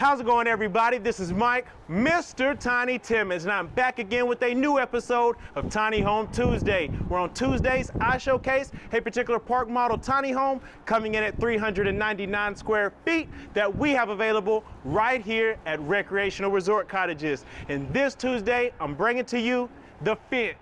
How's it going, everybody? This is Mike, Mr. Tiny Timmons, and I'm back again with a new episode of Tiny Home Tuesday, where on Tuesdays I showcase a particular park model tiny home coming in at 399 square feet that we have available right here at Recreational Resort Cottages. And this Tuesday, I'm bringing to you the Finch.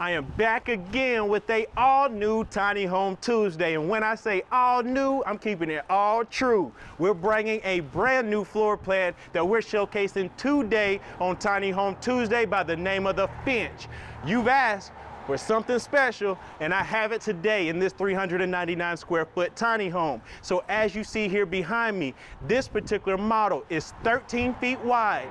I am back again with a all new Tiny Home Tuesday. And when I say all new, I'm keeping it all true. We're bringing a brand new floor plan that we're showcasing today on Tiny Home Tuesday by the name of the Finch. You've asked for something special, and I have it today in this 399 square foot tiny home. So as you see here behind me, this particular model is 13 feet wide,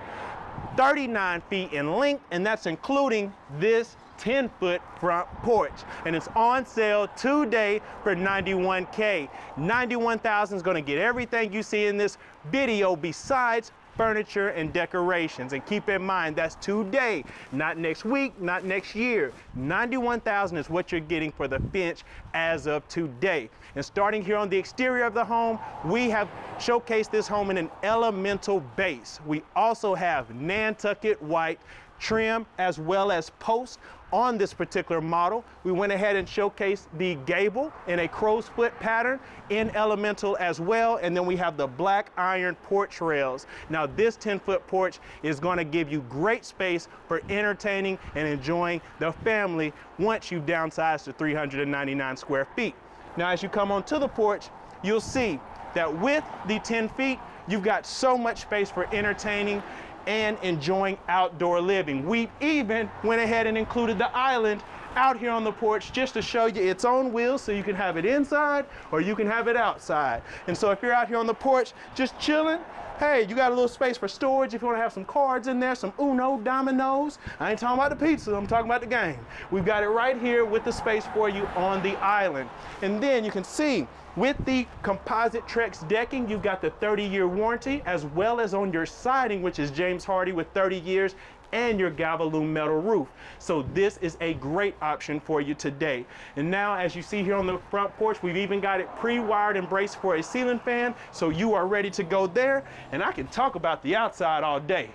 39 feet in length, and that's including this 10-foot front porch, and it's on sale today for $91,000. $91,000 is going to get everything you see in this video besides furniture and decorations. And keep in mind, that's today, not next week, not next year. $91,000 is what you're getting for the Finch as of today. And starting here on the exterior of the home, we have showcased this home in an elemental base. We also have Nantucket white trim as well as posts on this particular model. We went ahead and showcased the gable in a crow's foot pattern in elemental as well, and then we have the black iron porch rails. Now this 10-foot porch is going to give you great space for entertaining and enjoying the family once you downsize to 399 square feet. Now as you come onto the porch, you'll see that with the 10 feet, you've got so much space for entertaining and enjoying outdoor living. We even went ahead and included the island out here on the porch just to show you its own wheels, so you can have it inside or you can have it outside. And so if you're out here on the porch just chilling, hey, you got a little space for storage if you want to have some cards in there, some Uno, dominoes. I ain't talking about the pizza, I'm talking about the game. We've got it right here with the space for you on the island. And then you can see with the composite Trex decking, you've got the 30-year warranty, as well as on your siding, which is James Hardie with 30 years, and your Galvalume metal roof. So this is a great option for you today. And now, as you see here on the front porch, we've even got it pre-wired and braced for a ceiling fan, so you are ready to go there. And I can talk about the outside all day,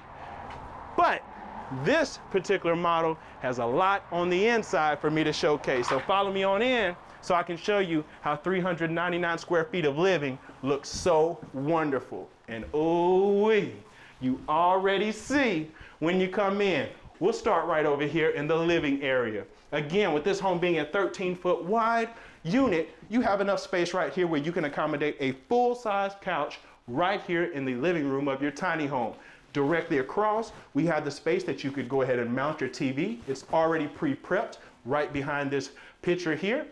but this particular model has a lot on the inside for me to showcase. So follow me on in so I can show you how 399 square feet of living looks so wonderful. And oh-wee, you already see when you come in. We'll start right over here in the living area. Again, with this home being a 13-foot wide unit, you have enough space right here where you can accommodate a full-size couch right here in the living room of your tiny home. Directly across, we have the space that you could go ahead and mount your TV. It's already pre-prepped right behind this picture here.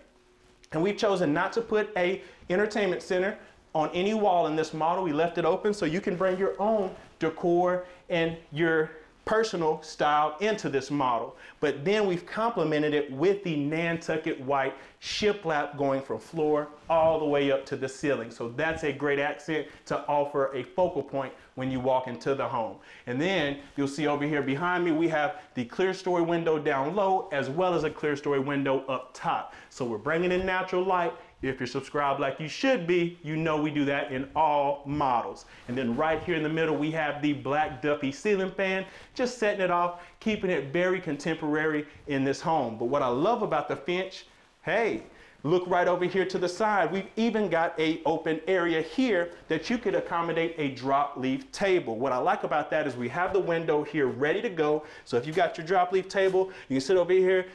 And we've chosen not to put an entertainment center on any wall in this model. We left it open so you can bring your own decor and your personal style into this model. But then we've complemented it with the Nantucket white shiplap going from floor all the way up to the ceiling. So that's a great accent to offer a focal point when you walk into the home. And then you'll see over here behind me, we have the clear story window down low, as well as a clear story window up top. So we're bringing in natural light. If you're subscribed like you should be, you know we do that in all models. And then right here in the middle, we have the black Duffy ceiling fan, just setting it off, keeping it very contemporary in this home. But what I love about the Finch, hey, look right over here to the side. We've even got an open area here that you could accommodate a drop leaf table. What I like about that is we have the window here ready to go. So if you got your drop leaf table, you can sit over here,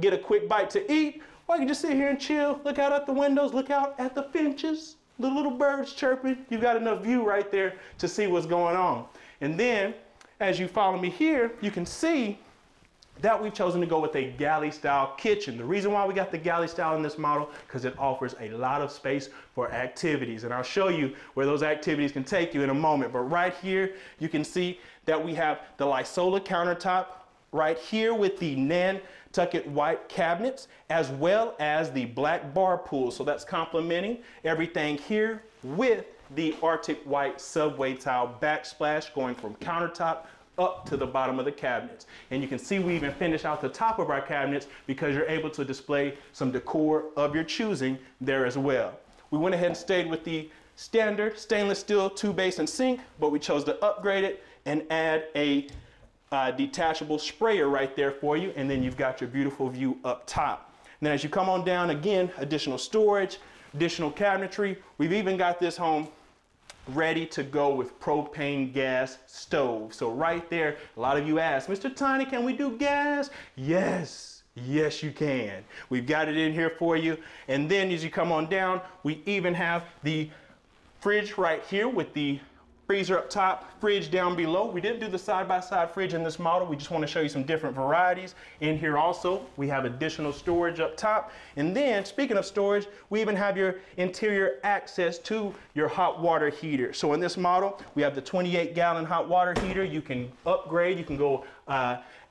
get a quick bite to eat, or you can just sit here and chill, look out at the windows, look out at the finches, the little birds chirping. You've got enough view right there to see what's going on. And then, as you follow me here, you can see that we've chosen to go with a galley style kitchen. The reason why we got the galley style in this model, because it offers a lot of space for activities. And I'll show you where those activities can take you in a moment. But right here, you can see that we have the Lysol countertop right here with the Nantucket white cabinets, as well as the black bar pool. So that's complementing everything here with the Arctic white subway tile backsplash going from countertop up to the bottom of the cabinets. And you can see we even finish out the top of our cabinets because you're able to display some decor of your choosing there as well. We went ahead and stayed with the standard stainless steel 2-basin sink, but we chose to upgrade it and add a detachable sprayer right there for you. And then you've got your beautiful view up top. And then as you come on down, again, additional storage, additional cabinetry. We've even got this home ready to go with propane gas stove. So right there, a lot of you asked, Mr. Tiny, can we do gas? Yes, yes you can. We've got it in here for you. And then as you come on down, we even have the fridge right here with the freezer up top, fridge down below. We didn't do the side-by-side fridge in this model. We just want to show you some different varieties. In here also, we have additional storage up top. And then, speaking of storage, we even have your interior access to your hot water heater. So in this model, we have the 28-gallon hot water heater. You can upgrade. You can go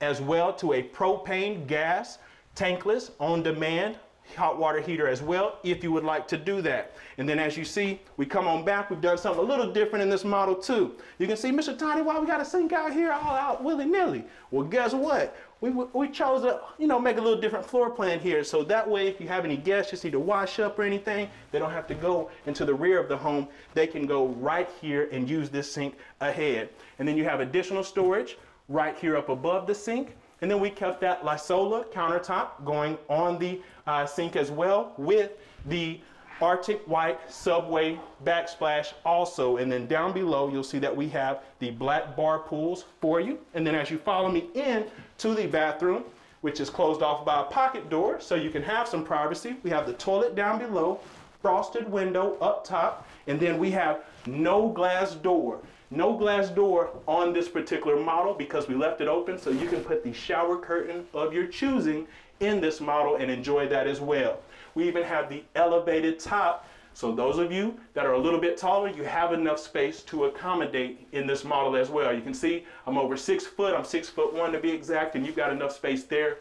as well to a propane gas, tankless, on-demand hot water heater as well, if you would like to do that. And then as you see, we come on back, we've done something a little different in this model too. You can see, Mr. Tiny, why we got a sink out here all out willy-nilly? Well, guess what? We chose to, you know, make a little different floor plan here. So that way, if you have any guests just need to wash up or anything, they don't have to go into the rear of the home. They can go right here and use this sink ahead. And then you have additional storage right here up above the sink. And then we kept that Lysol countertop going on the sink as well with the Arctic white subway backsplash also. And then down below, you'll see that we have the black bar pools for you. And then as you follow me in to the bathroom, which is closed off by a pocket door so you can have some privacy, we have the toilet down below, frosted window up top, and then we have no glass door. No glass door on this particular model because we left it open, so you can put the shower curtain of your choosing in this model and enjoy that as well. We even have the elevated top, so those of you that are a little bit taller, you have enough space to accommodate in this model as well. You can see I'm over 6 foot, I'm 6'1" to be exact, and you've got enough space there.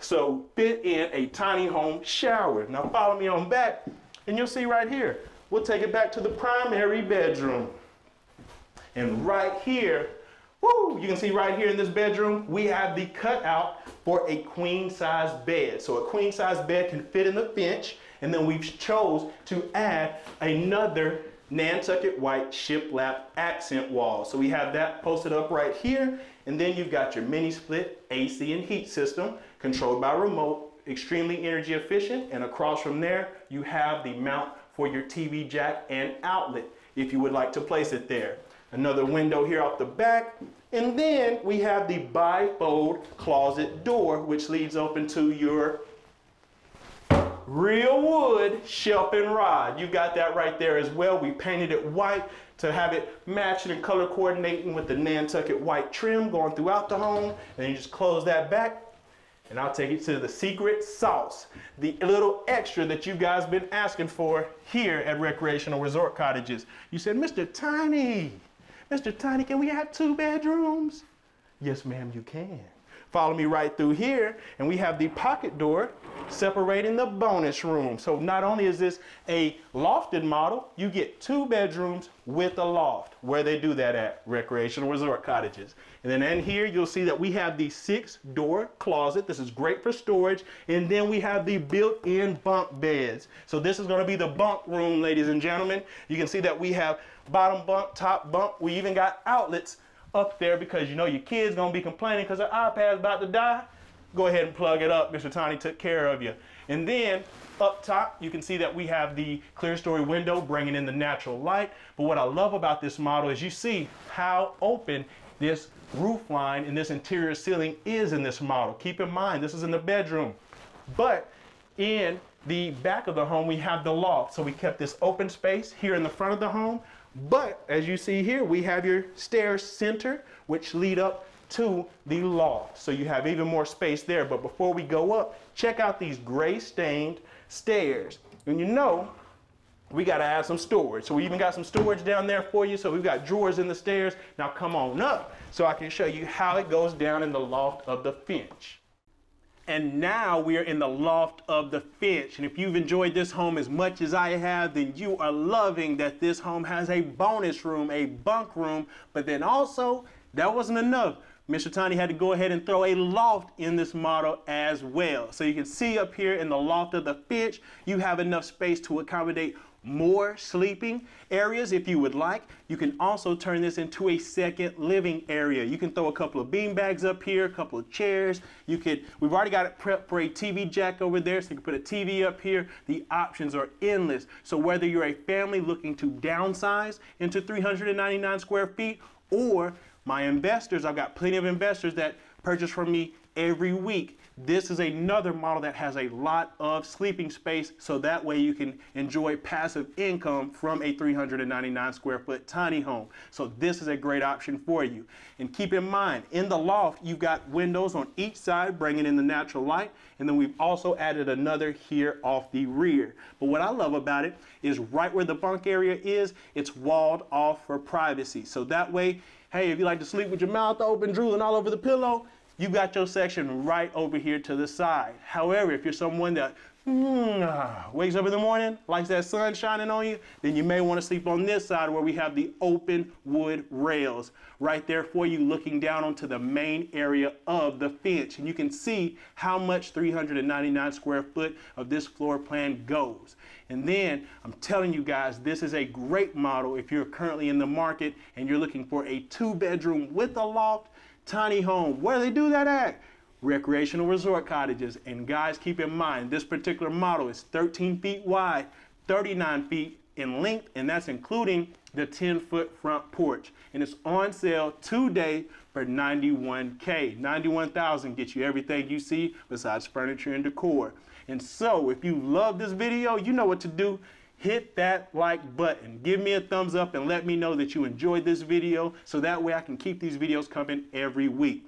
So fit in a tiny home shower. Now follow me on back and you'll see right here, we'll take it back to the primary bedroom. And right here, woo, you can see right here in this bedroom, we have the cutout for a queen-size bed. So a queen-size bed can fit in the Finch, and then we've chose to add another Nantucket white shiplap accent wall. So we have that posted up right here, and then you've got your mini-split AC and heat system, controlled by remote, extremely energy efficient, and across from there, you have the mount for your TV jack and outlet, if you would like to place it there. Another window here off the back. And then we have the bifold closet door, which leads open to your real wood shelf and rod. You got that right there as well. We painted it white to have it matching and color coordinating with the Nantucket white trim going throughout the home. And you just close that back. And I'll take you to the secret sauce, the little extra that you guys have been asking for here at Recreational Resort Cottages. You said, Mr. Tiny, can we have 2 bedrooms? Yes, ma'am, you can. Follow me right through here, and we have the pocket door separating the bonus room. So not only is this a lofted model, you get 2 bedrooms with a loft. Where they do that at Recreational Resort Cottages. And then in here, you'll see that we have the 6-door closet. This is great for storage. And then we have the built-in bunk beds. So this is gonna be the bunk room, ladies and gentlemen. You can see that we have bottom bunk, top bunk. We even got outlets up there because you know your kid's gonna be complaining because their iPad's about to die. Go ahead and plug it up. Mr. Tiny took care of you. And then up top, you can see that we have the clear story window bringing in the natural light. But what I love about this model is you see how open this roof line and this interior ceiling is in this model. Keep in mind, this is in the bedroom. But in the back of the home, we have the loft. So we kept this open space here in the front of the home. But as you see here, we have your stairs center, which lead up to the loft. So you have even more space there. But before we go up, check out these gray stained stairs. And you know, we got to add some storage. So we even got some storage down there for you. So we've got drawers in the stairs. Now come on up so I can show you how it goes down in the loft of the Finch. And now we are in the loft of the Finch. And if you've enjoyed this home as much as I have, then you are loving that this home has a bonus room, a bunk room. But then also, that wasn't enough. Mr. Tiny had to go ahead and throw a loft in this model as well. So you can see up here in the loft of the Finch, you have enough space to accommodate more sleeping areas if you would like. You can also turn this into a second living area. You can throw a couple of bean bags up here, a couple of chairs. You could, we've already got it prepped for a TV jack over there, so you can put a TV up here. The options are endless. So whether you're a family looking to downsize into 399 square feet, or my investors, I've got plenty of investors that purchase from me every week. This is another model that has a lot of sleeping space, so that way you can enjoy passive income from a 399 square foot tiny home. So this is a great option for you. And keep in mind, in the loft, you've got windows on each side, bringing in the natural light. And then we've also added another here off the rear. But what I love about it is right where the bunk area is, it's walled off for privacy. So that way, hey, if you like to sleep with your mouth open, drooling all over the pillow, you've got your section right over here to the side. However, if you're someone that wakes up in the morning, likes that sun shining on you, then you may want to sleep on this side where we have the open wood rails right there for you, looking down onto the main area of the Finch. And you can see how much 399 square foot of this floor plan goes. And then I'm telling you guys, this is a great model if you're currently in the market and you're looking for a 2-bedroom with a loft tiny home. Where do they do that at? Recreational Resort Cottages. And guys, keep in mind, this particular model is 13 feet wide, 39 feet in length, and that's including the 10-foot front porch. And it's on sale today for $91K. $91,000 gets you everything you see besides furniture and decor. And so if you love this video, you know what to do. Hit that like button, give me a thumbs up, and let me know that you enjoyed this video, so that way I can keep these videos coming every week.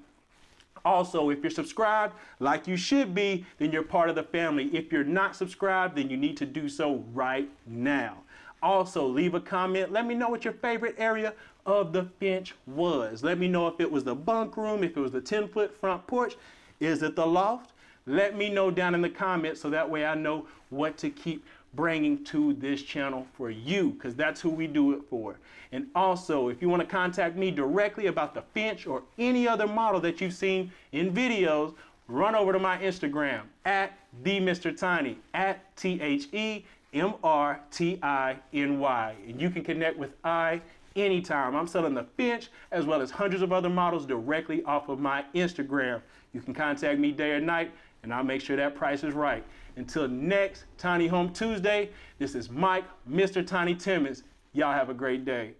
Also, if you're subscribed, like you should be, then you're part of the family. If you're not subscribed, then you need to do so right now. Also, leave a comment. Let me know what your favorite area of the Finch was. Let me know if it was the bunk room, if it was the 10-foot front porch. Is it the loft? Let me know down in the comments, so that way I know what to keep bringing to this channel for you, because that's who we do it for. And also, if you want to contact me directly about the Finch or any other model that you've seen in videos, run over to my Instagram at TheMrTiny, at TheMrTiny, and you can connect with I anytime. I'm selling the Finch as well as hundreds of other models directly off of my Instagram. You can contact me day or night, and I'll make sure that price is right. Until next Tiny Home Tuesday, this is Mike, Mr. Tiny Timmons. Y'all have a great day.